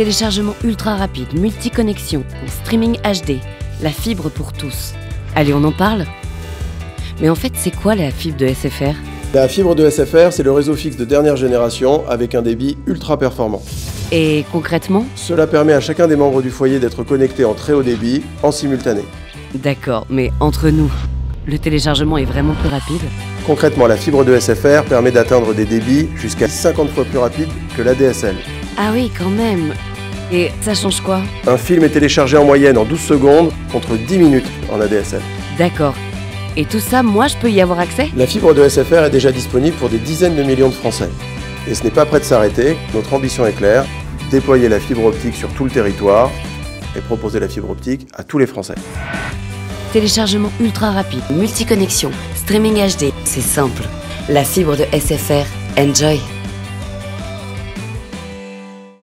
Téléchargement ultra rapide, multi-connexion, streaming HD, la fibre pour tous. Allez, on en parle? Mais en fait, c'est quoi la fibre de SFR? La fibre de SFR, c'est le réseau fixe de dernière génération avec un débit ultra performant. Et concrètement? Cela permet à chacun des membres du foyer d'être connecté en très haut débit, en simultané. D'accord, mais entre nous, le téléchargement est vraiment plus rapide? Concrètement, la fibre de SFR permet d'atteindre des débits jusqu'à 50 fois plus rapides que la DSL. Ah oui, quand même! Et ça change quoi? Un film est téléchargé en moyenne en 12 secondes contre 10 minutes en ADSL. D'accord. Et tout ça, moi, je peux y avoir accès? La fibre de SFR est déjà disponible pour des dizaines de millions de Français. Et ce n'est pas prêt de s'arrêter. Notre ambition est claire, déployer la fibre optique sur tout le territoire et proposer la fibre optique à tous les Français. Téléchargement ultra rapide, multiconnexion, streaming HD, c'est simple. La fibre de SFR, enjoy!